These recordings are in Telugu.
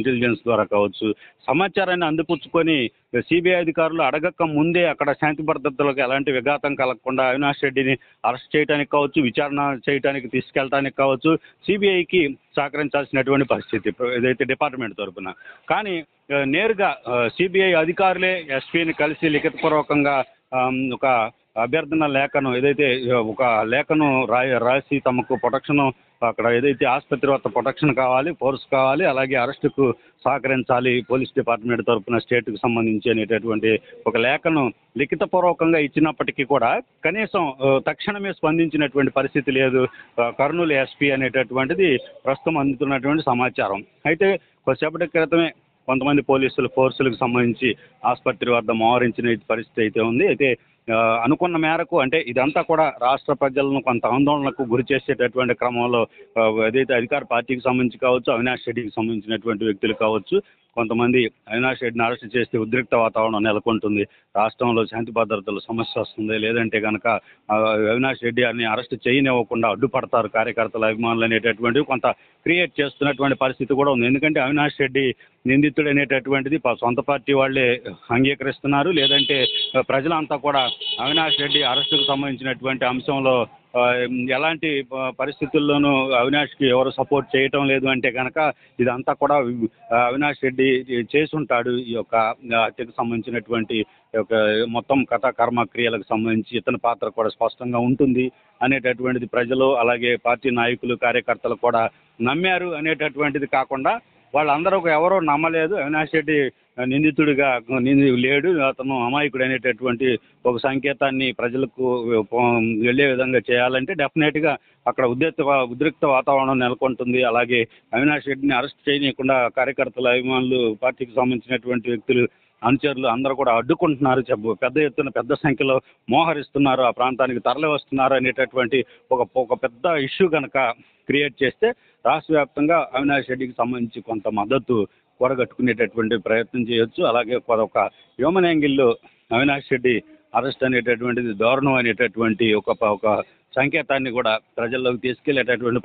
ఇంటెలిజెన్స్ ద్వారా కావచ్చు, సమాచారాన్ని అందిపుచ్చుకొని సిబిఐ అధికారులు అడగక ముందే అక్కడ శాంతి భద్రతలకు ఎలాంటి విఘాతం కలగకుండా అవినాష్ రెడ్డిని అరెస్ట్ చేయడానికి కావచ్చు, విచారణ చేయడానికి తీసుకెళ్ళడానికి కావచ్చు సిబిఐకి సహకరించాల్సినటువంటి పరిస్థితి ఏదైతే డిపార్ట్మెంట్ తరఫున. కానీ నేరుగా సిబిఐ అధికారులే ఎస్పీని కలిసి లిఖితపూర్వకంగా ఒక అభ్యర్థన లేఖను ఏదైతే ఒక లేఖను రాసి తమకు ప్రొటెక్షన్ అక్కడ ఏదైతే ఆసుపత్రి వద్ద ప్రొటెక్షన్ కావాలి, ఫోర్స్ కావాలి, అలాగే అరెస్టుకు సహకరించాలి పోలీస్ డిపార్ట్మెంట్ తరఫున స్టేట్కు సంబంధించి అనేటటువంటి ఒక లేఖను లిఖితపూర్వకంగా ఇచ్చినప్పటికీ కూడా కనీసం తక్షణమే స్పందించినటువంటి పరిస్థితి లేదు కర్నూలు ఎస్పీ అనేటటువంటిది ప్రస్తుతం అందుతున్నటువంటి సమాచారం. అయితే కొద్దిసేపటి క్రితమే కొంతమంది పోలీసులు ఫోర్సులకు సంబంధించి ఆసుపత్రి వద్ద మోహరించిన పరిస్థితి అయితే ఉంది. అయితే అనుకున్న మేరకు అంటే ఇదంతా కూడా రాష్ట్ర ప్రజలను కొంత ఆందోళనకు గురి చేసేటటువంటి క్రమంలో ఏదైతే అధికార పార్టీకి సంబంధించి కావచ్చు, అవినాష్ రెడ్డికి సంబంధించినటువంటి వ్యక్తులు కావచ్చు, కొంతమంది అవినాష్ రెడ్డిని అరెస్ట్ చేస్తే ఉద్రిక్త వాతావరణం నెలకొంటుంది, రాష్ట్రంలో శాంతి భద్రతలు సమస్య వస్తుంది, లేదంటే కనుక అవినాష్ రెడ్డి అని అరెస్ట్ చేయనివ్వకుండా అడ్డుపడతారు కార్యకర్తల అభిమానులు అనేటటువంటివి కొంత క్రియేట్ చేస్తున్నటువంటి పరిస్థితి కూడా ఉంది. ఎందుకంటే అవినాష్ రెడ్డి నిందితుడు అనేటటువంటిది సొంత పార్టీ వాళ్ళే అంగీకరిస్తున్నారు, లేదంటే ప్రజలంతా కూడా అవినాష్ రెడ్డి అరెస్టుకు సంబంధించినటువంటి అంశంలో ఎలాంటి పరిస్థితుల్లోనూ అవినాష్కి ఎవరు సపోర్ట్ చేయటం లేదు. అంటే కనుక ఇదంతా కూడా అవినాష్ రెడ్డి చేసుంటాడు ఈ యొక్క హత్యకు సంబంధించినటువంటి ఒక మొత్తం కథ కర్మక్రియలకు సంబంధించి ఇతని పాత్ర కూడా స్పష్టంగా ఉంటుంది అనేటటువంటిది ప్రజలు అలాగే పార్టీ నాయకులు కార్యకర్తలు కూడా నమ్మారు అనేటటువంటిది కాకుండా వాళ్ళందరూ ఎవరో నమ్మలేదు, అవినాష్ రెడ్డి నిందితుడిగా లేడు, అతను అమాయకుడు అనేటటువంటి ఒక సంకేతాన్ని ప్రజలకు వెళ్ళే విధంగా చేయాలంటే డెఫినెట్గా అక్కడ ఉద్రిక్త వాతావరణం నెలకొంటుంది. అలాగే అవినాష్ రెడ్డిని అరెస్ట్ చేయకుండా కార్యకర్తల అభిమానులు పార్టీకి సంబంధించినటువంటి వ్యక్తులు అనుచరులు అందరూ కూడా అడ్డుకుంటున్నారు, పెద్ద ఎత్తున పెద్ద సంఖ్యలో మోహరిస్తున్నారు, ఆ ప్రాంతానికి తరలి వస్తున్నారు అనేటటువంటి ఒక పెద్ద ఇష్యూ కనుక క్రియేట్ చేస్తే రాష్ట్ర వ్యాప్తంగా అవినాష్ రెడ్డికి సంబంధించి కొంత మద్దతు కూడగట్టుకునేటటువంటి ప్రయత్నం చేయొచ్చు. అలాగే ఒక హ్యూమన్ యాంగిల్లో అవినాష్ రెడ్డి అరెస్ట్ అనేటటువంటిది దారుణం అనేటటువంటి ఒక సంకేతాన్ని కూడా ప్రజల్లోకి తీసుకెళ్లేటటువంటి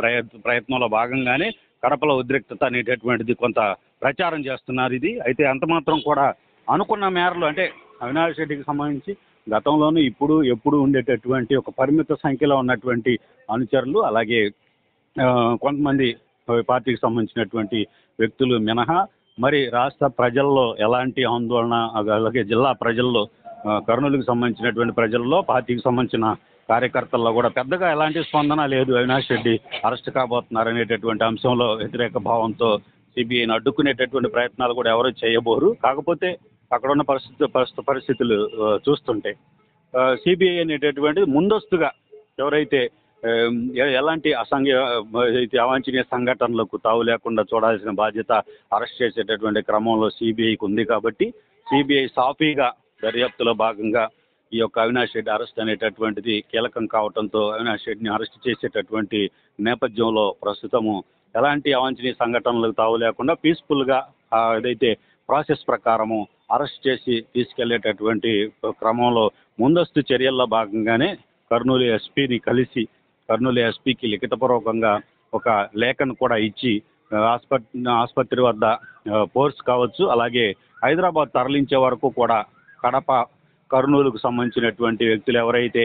ప్రయత్నంలో భాగంగానే కడపలో ఉద్రిక్తత అనేటటువంటిది కొంత ప్రచారం చేస్తున్నారు. ఇది అయితే అంత మాత్రం కూడా అనుకున్న మేరలో అంటే అవినాష్ రెడ్డికి సంబంధించి గతంలోనూ ఇప్పుడు ఎప్పుడు ఉండేటటువంటి ఒక పరిమిత సంఖ్యలో ఉన్నటువంటి అనుచరులు అలాగే కొంతమంది పార్టీకి సంబంధించినటువంటి వ్యక్తులు మినహా మరి రాష్ట్ర ప్రజల్లో ఎలాంటి ఆందోళన అలాగే జిల్లా ప్రజల్లో కర్నూలుకు సంబంధించినటువంటి ప్రజల్లో పార్టీకి సంబంధించిన కార్యకర్తల్లో కూడా పెద్దగా ఎలాంటి స్పందన లేదు. అవినాష్ రెడ్డి అరెస్ట్ కాబోతున్నారు అనేటటువంటి అంశంలో వ్యతిరేక భావంతో సిబిఐని అడ్డుకునేటటువంటి ప్రయత్నాలు కూడా ఎవరు చేయబోరు. కాకపోతే అక్కడ ఉన్న పరిస్థితులు చూస్తుంటే సిబిఐ అనేటటువంటిది ముందస్తుగా ఎవరైతే ఎలాంటి అవాంఛనీయ సంఘటనలకు తావు లేకుండా చూడాల్సిన బాధ్యత అరెస్ట్ చేసేటటువంటి క్రమంలో సిబిఐకి ఉంది కాబట్టి సిబిఐ సాఫీగా దర్యాప్తులో భాగంగా ఈ యొక్క అవినాష్ రెడ్డి అరెస్ట్ అనేటటువంటిది కీలకం కావడంతో అవినాష్ రెడ్డిని అరెస్ట్ చేసేటటువంటి నేపథ్యంలో ప్రస్తుతము ఎలాంటి అవాంఛనీయ సంఘటనలకు తావు లేకుండా పీస్ఫుల్గా ఏదైతే ప్రాసెస్ ప్రకారము అరెస్ట్ చేసి తీసుకెళ్లేటటువంటి క్రమంలో ముందస్తు చర్యల్లో భాగంగానే కర్నూలు ఎస్పీని కలిసి కర్నూలు ఎస్పీకి లిఖితపూర్వకంగా ఒక లేఖను కూడా ఇచ్చి ఆసుపత్రి వద్ద ఫోర్స్ కావచ్చు అలాగే హైదరాబాద్ తరలించే వరకు కూడా కడప కర్నూలుకు సంబంధించినటువంటి వ్యక్తులు ఎవరైతే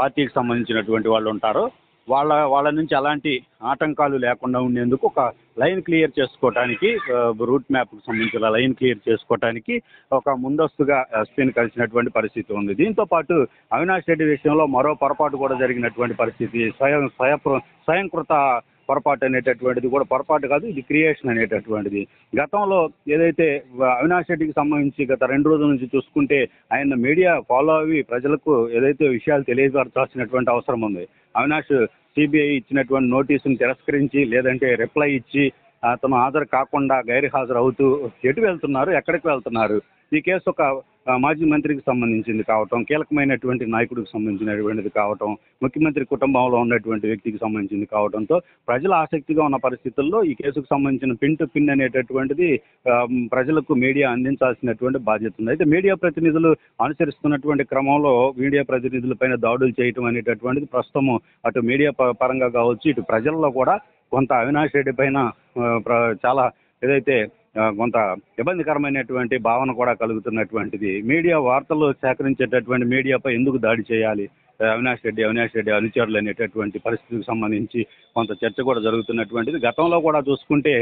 పార్టీకి సంబంధించినటువంటి వాళ్ళు ఉంటారో వాళ్ళ నుంచి అలాంటి ఆటంకాలు లేకుండా ఉండేందుకు ఒక లైన్ క్లియర్ చేసుకోవటానికి రూట్ మ్యాప్కు సంబంధించిన లైన్ క్లియర్ చేసుకోవటానికి ఒక ముందస్తుగా ఎస్పీని కలిసినటువంటి పరిస్థితి ఉంది. దీంతో పాటు అవినాష్ రెడ్డి విషయంలో మరో పొరపాటు కూడా జరిగినటువంటి పరిస్థితి స్వయంకృత పొరపాటు అనేటటువంటిది కూడా పొరపాటు కాదు, ఇది క్రియేషన్ అనేటటువంటిది. గతంలో ఏదైతే అవినాష్ రెడ్డికి సంబంధించి గత 2 రోజుల నుంచి చూసుకుంటే ఆయన మీడియా ఫాలో అవి ప్రజలకు ఏదైతే విషయాలు తెలియపరచాల్సినటువంటి అవసరం ఉంది. అవినాష్ సిబిఐ ఇచ్చినటువంటి నోటీసును తిరస్కరించి లేదంటే రిప్లై ఇచ్చి అతను హాజరు కాకుండా గైర్హాజరు అవుతూ ఎటు వెళ్తున్నారు, ఎక్కడికి వెళ్తున్నారు, ఈ కేసు ఒక మాజీ మంత్రికి సంబంధించింది కావటం, కీలకమైనటువంటి నాయకుడికి సంబంధించినటువంటిది కావటం, ముఖ్యమంత్రి కుటుంబంలో ఉన్నటువంటి వ్యక్తికి సంబంధించింది కావడంతో ప్రజల ఆసక్తిగా ఉన్న పరిస్థితుల్లో ఈ కేసుకు సంబంధించిన పిన్ టు పిన్ అనేటటువంటిది ప్రజలకు మీడియా అందించాల్సినటువంటి బాధ్యత ఉంది. అయితే మీడియా ప్రతినిధులు అనుసరిస్తున్నటువంటి క్రమంలో మీడియా ప్రతినిధులపైన దాడులు చేయటం అనేటటువంటిది ప్రస్తుతము అటు మీడియా పరంగా కావచ్చు ఇటు ప్రజల్లో కూడా కొంత అవినాష్ రెడ్డి పైన చాలా ఏదైతే కొంత ఇబ్బందికరమైనటువంటి భావన కూడా కలుగుతున్నటువంటిది. మీడియా వార్తల్లో సేకరించేటటువంటి మీడియాపై ఎందుకు దాడి చేయాలి, అవినాష్ రెడ్డి అనుచరులు అనేటటువంటి పరిస్థితికి సంబంధించి కొంత చర్చ కూడా జరుగుతున్నటువంటిది. గతంలో కూడా చూసుకుంటే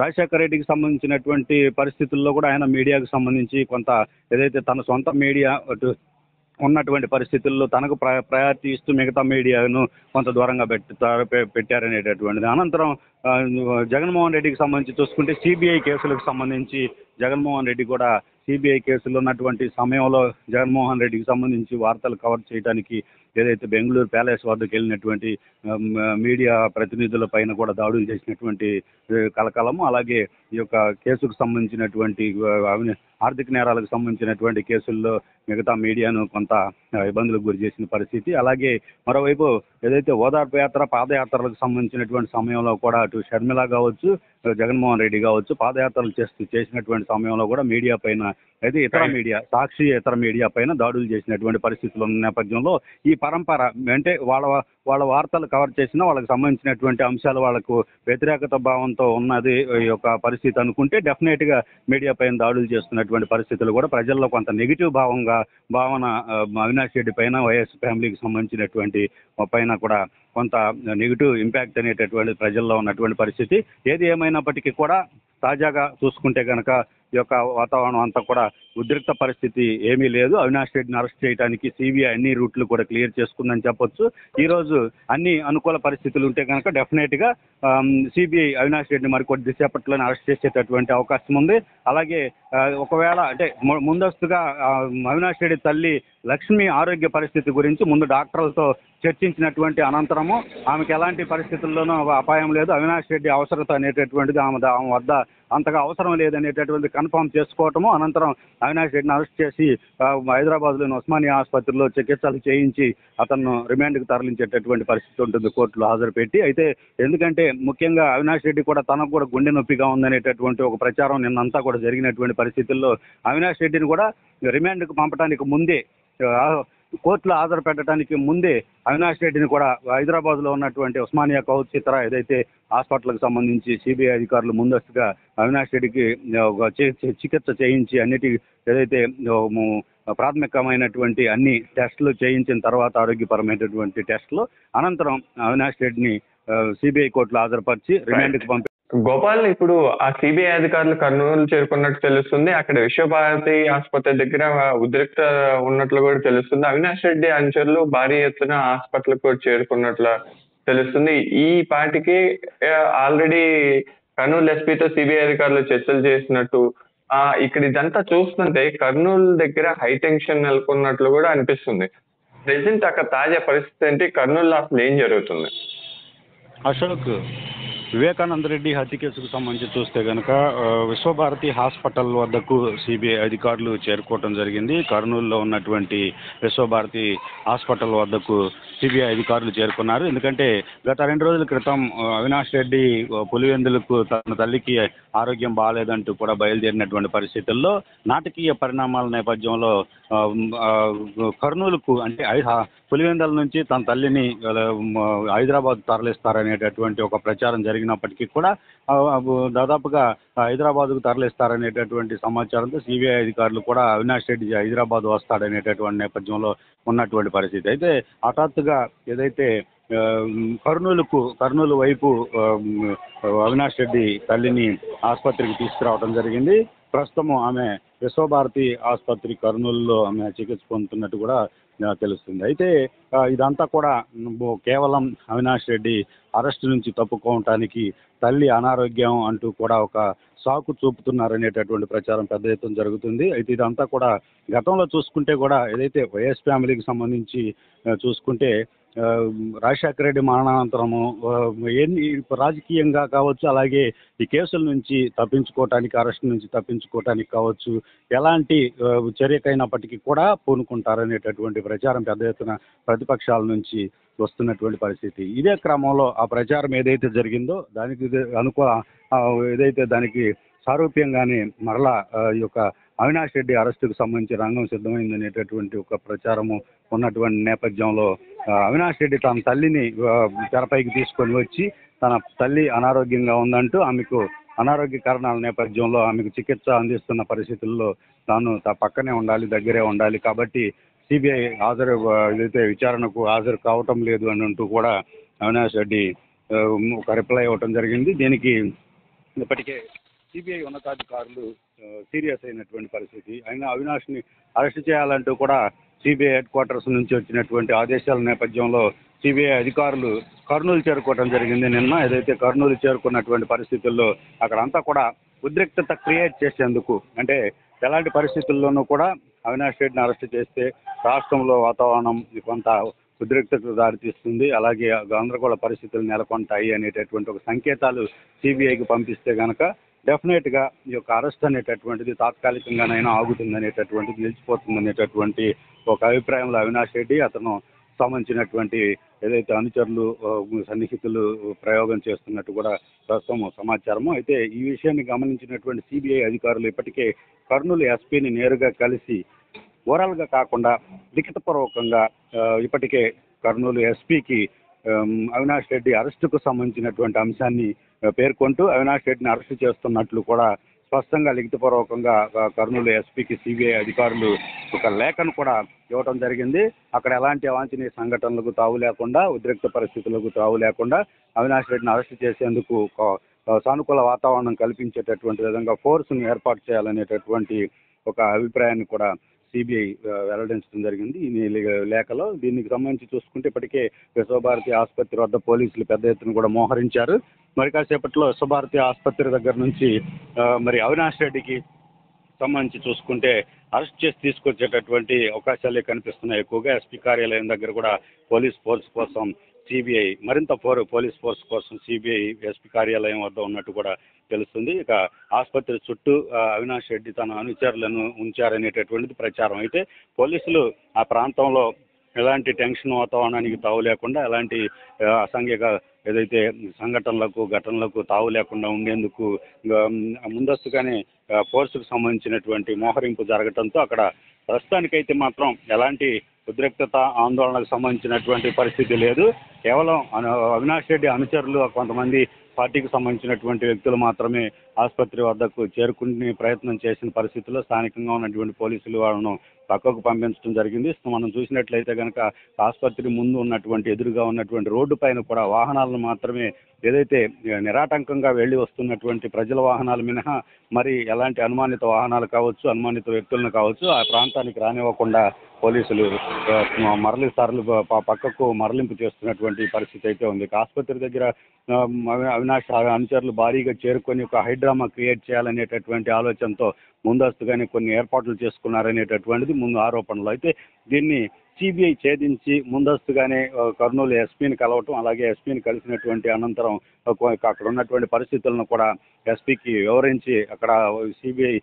రాజశేఖర రెడ్డికి సంబంధించినటువంటి పరిస్థితుల్లో కూడా ఆయన మీడియాకు సంబంధించి కొంత ఏదైతే తన సొంత మీడియా ఉన్నటువంటి పరిస్థితుల్లో తనకు ప్రయారిటీ ఇస్తూ మిగతా మీడియాను కొంత దూరంగా పెట్టారనేటటువంటిది. అనంతరం జగన్మోహన్ రెడ్డికి సంబంధించి చూసుకుంటే సిబిఐ కేసులకు సంబంధించి జగన్మోహన్ రెడ్డి కూడా సిబిఐ కేసులు ఉన్నటువంటి సమయంలో జగన్మోహన్ రెడ్డికి సంబంధించి వార్తలు కవర్ చేయడానికి ఏదైతే బెంగళూరు ప్యాలెస్ వద్దకు వెళ్ళినటువంటి మీడియా ప్రతినిధుల పైన కూడా దాడులు చేసినటువంటి కలకలము. అలాగే ఈ యొక్క కేసుకు సంబంధించినటువంటి ఆర్థిక నేరాలకు సంబంధించినటువంటి కేసుల్లో మిగతా మీడియాను కొంత ఇబ్బందులకు గురి చేసిన పరిస్థితి. అలాగే మరోవైపు ఏదైతే ఓదార్పు యాత్ర పాదయాత్రలకు సంబంధించినటువంటి సమయంలో కూడా అటు షర్మిల కావచ్చు, జగన్మోహన్ రెడ్డి కావచ్చు, పాదయాత్రలు చేసినటువంటి సమయంలో కూడా మీడియా పైన అయితే ఇతర మీడియా సాక్షి ఇతర మీడియా పైన దాడులు చేసినటువంటి పరిస్థితులు ఉన్న నేపథ్యంలో ఈ పరంపర అంటే వాళ్ళ వార్తలు కవర్ చేసినా వాళ్ళకి సంబంధించినటువంటి అంశాలు వాళ్ళకు వ్యతిరేకత భావంతో ఉన్నది ఈ యొక్క పరిస్థితి అనుకుంటే డెఫినెట్గా మీడియా పైన దాడులు చేస్తున్నటువంటి పరిస్థితులు కూడా ప్రజల్లో కొంత నెగిటివ్ భావన అవినాష్ రెడ్డి పైన వైఎస్ ఫ్యామిలీకి సంబంధించినటువంటి పైన కూడా కొంత నెగిటివ్ ఇంపాక్ట్ అనేటటువంటి ప్రజల్లో ఉన్నటువంటి పరిస్థితి. ఏది ఏమైనప్పటికీ కూడా తాజాగా చూసుకుంటే కనుక ఈ యొక్క వాతావరణం అంతా కూడా ఉద్రిక్త పరిస్థితి ఏమీ లేదు. అవినాష్ రెడ్డిని అరెస్ట్ చేయడానికి సిబిఐ అన్ని రూట్లు కూడా క్లియర్ చేసుకుందని చెప్పొచ్చు. ఈరోజు అన్ని అనుకూల పరిస్థితులు ఉంటే కనుక డెఫినెట్గా సిబిఐ అవినాష్ రెడ్డిని మరికొద్ది సేపట్లోనే అరెస్ట్ చేసేటటువంటి అవకాశం ఉంది. అలాగే ఒకవేళ అంటే ముందస్తుగా అవినాష్ రెడ్డి తల్లి లక్ష్మి ఆరోగ్య పరిస్థితి గురించి ముందు డాక్టర్లతో చర్చించినటువంటి అనంతరము ఆమెకు ఎలాంటి పరిస్థితుల్లోనూ అపాయం లేదు, అవినాష్ రెడ్డి అవసరత అనేటటువంటిది ఆమె వద్ద అంతగా అవసరం లేదనేటటువంటి కన్ఫర్మ్ చేసుకోవటము, అనంతరం అవినాష్ రెడ్డిని అరెస్ట్ చేసి హైదరాబాద్లోని ఉస్మానియా ఆసుపత్రిలో చికిత్సలు చేయించి అతను రిమాండ్కు తరలించేటటువంటి పరిస్థితి ఉంటుంది కోర్టులో హాజరుపెట్టి. అయితే ఎందుకంటే ముఖ్యంగా అవినాష్ రెడ్డి కూడా తనకు కూడా గుండె నొప్పిగా ఉందనేటటువంటి ఒక ప్రచారం నిన్నంతా కూడా జరిగినటువంటి పరిస్థితుల్లో అవినాష్ రెడ్డిని కూడా రిమాండ్కు పంపడానికి ముందే కోర్టులో హాజరు పెట్టడానికి ముందే అవినాష్ రెడ్డిని కూడా హైదరాబాద్లో ఉన్నటువంటి ఉస్మానియా కావచ్చు ఇతర ఏదైతే హాస్పిటల్కి సంబంధించి సిబిఐ అధికారులు ముందస్తుగా అవినాష్ రెడ్డికి చికిత్స చేయించి అన్నిటి ఏదైతే ప్రాథమికమైనటువంటి అన్ని టెస్టులు చేయించిన తర్వాత ఆరోగ్యపరమైనటువంటి టెస్టులు అనంతరం అవినాష్ రెడ్డిని సిబిఐ కోర్టులో హాజరుపరిచి రిమాండ్కి పంపి. గోపాల్, ఇప్పుడు ఆ సిబిఐ అధికారులు కర్నూలు చేరుకున్నట్టు తెలుస్తుంది. అక్కడ విశ్వభారతి ఆసుపత్రి దగ్గర ఉద్రిక్త ఉన్నట్లు కూడా తెలుస్తుంది. అవినాష్ రెడ్డి అనుచరులు భారీ ఎత్తున హాస్పిటల్ కూడా చేరుకున్నట్లు తెలుస్తుంది. ఈ పాటికి ఆల్రెడీ కర్నూలు ఎస్పీతో సిబిఐ అధికారులు చర్చలు చేసినట్టు ఇక్కడ ఇదంతా చూస్తుంటే కర్నూలు దగ్గర హైటెన్షన్ నెలకొన్నట్లు కూడా అనిపిస్తుంది. ప్రెసెంట్ అక్కడ తాజా పరిస్థితి ఏంటి? కర్నూలు అసలు ఏం జరుగుతుంది? అశోక్, వివేకానంద రెడ్డి హత్య కేసుకు సంబంధించి చూస్తే కనుక విశ్వభారతి హాస్పిటల్ వద్దకు సిబిఐ అధికారులు చేరుకోవటం జరిగింది. కర్నూలులో ఉన్నటువంటి విశ్వభారతి హాస్పిటల్ వద్దకు సిబిఐ అధికారులు చేరుకున్నారు. ఎందుకంటే గత 2 రోజుల క్రితం అవినాష్ రెడ్డి పులివెందులకు తన తల్లికి ఆరోగ్యం బాగాలేదంటూ కూడా బయలుదేరినటువంటి పరిస్థితుల్లో నాటకీయ పరిణామాల నేపథ్యంలో కర్నూలుకు అంటే పులివెందుల నుంచి తన తల్లిని హైదరాబాద్ తరలిస్తారనేటటువంటి ఒక ప్రచారం జరిగినప్పటికీ కూడా దాదాపుగా హైదరాబాద్కు తరలిస్తారనేటటువంటి సమాచారంతో సిబిఐ అధికారులు కూడా అవినాష్ రెడ్డి హైదరాబాద్ వస్తాడనేటటువంటి నేపథ్యంలో ఉన్నటువంటి పరిస్థితి. అయితే హఠాత్తుగా ఏదైతే కర్నూలు వైపు అవినాష్ రెడ్డి తల్లిని ఆసుపత్రికి తీసుకురావడం జరిగింది. ప్రస్తుతం ఆమె విశ్వభారతి ఆసుపత్రి కర్నూలులో ఆమె చికిత్స పొందుతున్నట్టు కూడా తెలుస్తుంది. అయితే ఇదంతా కూడా కేవలం అవినాష్ రెడ్డి అరెస్ట్ నుంచి తప్పుకోవటానికి తల్లి అనారోగ్యం అంటూ కూడా ఒక సాకు చూపుతున్నారనేటటువంటి ప్రచారం పెద్ద ఎత్తున జరుగుతుంది. అయితే ఇదంతా కూడా గతంలో చూసుకుంటే కూడా ఏదైతే వైఎస్ ఫ్యామిలీకి సంబంధించి చూసుకుంటే రాజశేఖర రెడ్డి మరణానంతరము రాజకీయంగా కావచ్చు, అలాగే ఈ కేసుల నుంచి తప్పించుకోవటానికి అరెస్ట్ నుంచి తప్పించుకోవటానికి కావచ్చు ఎలాంటి చర్యకైనప్పటికీ కూడా పూనుకుంటారనేటటువంటి ప్రచారం పెద్ద ఎత్తున ప్రతిపక్షాల నుంచి వస్తున్నటువంటి పరిస్థితి. ఇదే క్రమంలో ఆ ప్రచారం ఏదైతే జరిగిందో దానికి ఏదైతే దానికి సారూప్యంగానే మరలా ఈ యొక్క అవినాష్ రెడ్డి అరెస్టుకు సంబంధించి రంగం సిద్ధమైందనేటటువంటి ఒక ప్రచారము ఉన్నటువంటి నేపథ్యంలో అవినాష్ రెడ్డి తన తల్లిని తెరపైకి తీసుకొని వచ్చి తన తల్లి అనారోగ్యంగా ఉందంటూ ఆమెకు అనారోగ్య కారణాల నేపథ్యంలో ఆమెకు చికిత్స అందిస్తున్న పరిస్థితుల్లో తాను పక్కనే ఉండాలి, దగ్గరే ఉండాలి, కాబట్టి సిబిఐ హాజరు ఏదైతే విచారణకు హాజరు కావటం లేదు అని అంటూ కూడా అవినాష్ రెడ్డి ఒక రిప్లై ఇవ్వటం జరిగింది. దీనికి ఇప్పటికే సిబిఐ ఉన్నతాధికారులు సీరియస్ అయినటువంటి పరిస్థితి. అయినా అవినాష్ని అరెస్ట్ చేయాలంటూ కూడా సిబిఐ హెడ్ క్వార్టర్స్ నుంచి వచ్చినటువంటి ఆదేశాల నేపథ్యంలో సిబిఐ అధికారులు కర్నూలు చేరుకోవడం జరిగింది. నిన్న ఏదైతే కర్నూలు చేరుకున్నటువంటి పరిస్థితుల్లో అక్కడంతా కూడా ఉద్రిక్తత క్రియేట్ చేసేందుకు, అంటే ఎలాంటి పరిస్థితుల్లోనూ కూడా అవినాష్ రెడ్డిని అరెస్ట్ చేస్తే రాష్ట్రంలో వాతావరణం కొంత ఉద్రిక్తతకు దారితీస్తుంది, అలాగే గందరగోళ పరిస్థితులు నెలకొంటాయి అనేటటువంటి ఒక సంకేతాలు సిబిఐకి పంపిస్తే కనుక డెఫినెట్గా ఈ యొక్క అరెస్ట్ అనేటటువంటిది తాత్కాలికంగానైనా ఆగుతుంది అనేటటువంటిది, నిలిచిపోతుంది అనేటటువంటి ఒక అభిప్రాయంలో అవినాష్ రెడ్డి అతను సంబంధించినటువంటి ఏదైతే అనుచరులు సన్నిహితులు ప్రయోగం చేస్తున్నట్టు కూడా ప్రస్తుతం సమాచారము. అయితే ఈ విషయాన్ని గమనించినటువంటి సిబిఐ అధికారులు ఇప్పటికే కర్నూలు ఎస్పీని నేరుగా కలిసి ఓరల్గా కాకుండా లిఖితపూర్వకంగా ఇప్పటికే కర్నూలు ఎస్పీకి అవినాష్ రెడ్డి అరెస్టుకు సంబంధించినటువంటి అంశాన్ని పేర్కొంటూ అవినాష్ రెడ్డిని అరెస్టు చేస్తున్నట్లు కూడా స్పష్టంగా లిఖితపూర్వకంగా కర్నూలు ఎస్పీకి సిబిఐ అధికారులు ఒక లేఖను కూడా ఇవ్వటం జరిగింది. అక్కడ ఎలాంటి అవాంఛనీయ సంఘటనలకు తావు లేకుండా, ఉద్రిక్త పరిస్థితులకు తావు లేకుండా అవినాష్ రెడ్డిని అరెస్ట్ చేసేందుకు సానుకూల వాతావరణం కల్పించేటటువంటి విధంగా ఫోర్స్ను ఏర్పాటు చేయాలనేటటువంటి ఒక అభిప్రాయాన్ని కూడా సిబిఐ వెల్లడించడం జరిగింది ఈ లేఖలో. దీనికి సంబంధించి చూసుకుంటే ఇప్పటికే విశ్వభారతి ఆసుపత్రి వద్ద పోలీసులు పెద్ద ఎత్తున కూడా మోహరించారు. మరి కాసేపట్లో విశ్వభారతి ఆసుపత్రి దగ్గర నుంచి మరి అవినాష్ రెడ్డికి సంబంధించి చూసుకుంటే అరెస్ట్ చేసి తీసుకొచ్చేటటువంటి అవకాశాలే కనిపిస్తున్నాయి ఎక్కువగా. ఎస్పీ కార్యాలయం దగ్గర కూడా పోలీస్ ఫోర్స్ కోసం సిబిఐ మరింత పోలీస్ ఫోర్స్ కోసం సిబిఐ ఎస్పీ కార్యాలయం వద్ద ఉన్నట్టు కూడా తెలుస్తుంది. ఇక ఆసుపత్రి చుట్టూ అవినాష్ రెడ్డి తన అనుచరులను ఉంచారనేటటువంటిది ప్రచారం. అయితే పోలీసులు ఆ ప్రాంతంలో ఎలాంటి టెన్షన్ వాతావరణానికి తావు లేకుండా, ఎలాంటి అసాంఘిక ఏదైతే ఘటనలకు తావు లేకుండా ఉండేందుకు ముందస్తుగానే ఫోర్సుకు సంబంధించినటువంటి మోహరింపు జరగడంతో అక్కడ ప్రస్తుతానికైతే మాత్రం ఎలాంటి ఉద్రిక్తత ఆందోళనకు సంబంధించినటువంటి పరిస్థితి లేదు. కేవలం అవినాష్ రెడ్డి అనుచరులు కొంతమంది పార్టీకి సంబంధించినటువంటి వ్యక్తులు మాత్రమే ఆసుపత్రి వద్దకు చేరుకునే ప్రయత్నం చేసిన పరిస్థితుల్లో స్థానికంగా ఉన్నటువంటి పోలీసులు వాళ్ళను పక్కకు పంపించడం జరిగింది. మనం చూసినట్లయితే కనుక ఆసుపత్రి ముందు ఉన్నటువంటి ఎదురుగా ఉన్నటువంటి రోడ్డు పైన కూడా వాహనాలను మాత్రమే ఏదైతే నిరాటంకంగా వెళ్ళి వస్తున్నటువంటి ప్రజల వాహనాలు మినహా మరి ఎలాంటి అనుమానిత వాహనాలు కావచ్చు, అనుమానిత వ్యక్తులను కావచ్చు ఆ ప్రాంతానికి రానివ్వకుండా పోలీసులు మరలిసార్లు పక్కకు మరలింపు చేస్తున్నటువంటి పరిస్థితి అయితే ఉంది. ఆసుపత్రి దగ్గర అవినాష్ అనుచరులు భారీగా చేరుకొని ఒక హైడ్రామా క్రియేట్ చేయాలనేటటువంటి ఆలోచనతో ముందస్తుగానే కొన్ని ఏర్పాట్లు చేసుకున్నారనేటటువంటిది ముందు ఆరోపణలు. అయితే దీన్ని సిబిఐ ఛేదించి ముందస్తుగానే కర్నూలు ఎస్పీని కలవటం, అలాగే ఎస్పీని కలిసినటువంటి అనంతరం అక్కడ ఉన్నటువంటి పరిస్థితులను కూడా ఎస్పీకి వివరించి అక్కడ సిబిఐ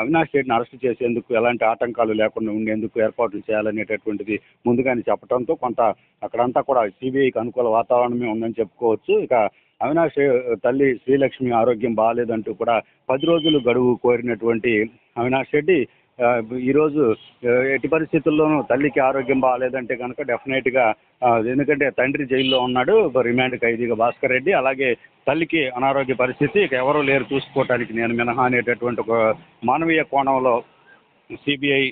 అవినాష్ రెడ్డిని అరెస్ట్ చేసేందుకు ఎలాంటి ఆటంకాలు లేకుండా ఉండేందుకు ఏర్పాట్లు చేయాలనేటటువంటిది ముందుగానే చెప్పడంతో కొంత అక్కడంతా కూడా సిబిఐకి అనుకూల వాతావరణమే ఉందని చెప్పుకోవచ్చు. ఇక అవినాష్ తల్లి శ్రీలక్ష్మి ఆరోగ్యం బాగాలేదంటూ కూడా 10 రోజులు గడువు కోరినటువంటి అవినాష్ రెడ్డి ఈరోజు ఎట్టి పరిస్థితుల్లోనూ తల్లికి ఆరోగ్యం బాగాలేదంటే కనుక డెఫినెట్గా, ఎందుకంటే తండ్రి జైల్లో ఉన్నాడు రిమాండ్ ఖైదీగా భాస్కర్ రెడ్డి, అలాగే తల్లికి అనారోగ్య పరిస్థితి ఎవరూ లేరు చూసుకోవటానికి నేను మినహా అనేటటువంటి ఒక మానవీయ కోణంలో సిబిఐ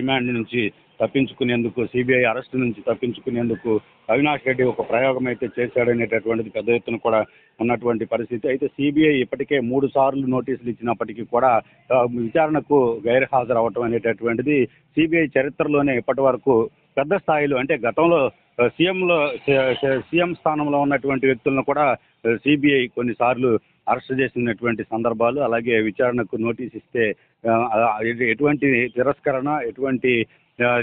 రిమాండ్ నుంచి తప్పించుకునేందుకు, సిబిఐ అరెస్ట్ నుంచి తప్పించుకునేందుకు అవినాష్ రెడ్డి ఒక ప్రయోగం అయితే చేశాడనేటటువంటిది పెద్ద ఎత్తున కూడా ఉన్నటువంటి పరిస్థితి. అయితే సిబిఐ ఇప్పటికే 3 సార్లు నోటీసులు ఇచ్చినప్పటికీ కూడా విచారణకు గైర్హాజరు అవ్వటం అనేటటువంటిది సిబిఐ చరిత్రలోనే ఇప్పటి వరకు పెద్ద స్థాయిలో, అంటే గతంలో సీఎం స్థానంలో ఉన్నటువంటి వ్యక్తులను కూడా సిబిఐ కొన్నిసార్లు అరెస్ట్ చేసినటువంటి సందర్భాలు, అలాగే విచారణకు నోటీస్ ఇస్తే ఎటువంటి తిరస్కరణ, ఎటువంటి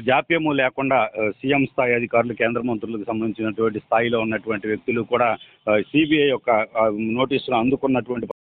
జాప్యము లేకుండా సీఎం స్థాయి అధికారులు, కేంద్ర మంత్రులకు సంబంధించినటువంటి స్థాయిలో ఉన్నటువంటి వ్యక్తులు కూడా సిబిఐ యొక్క నోటీసులు అందుకున్నటువంటి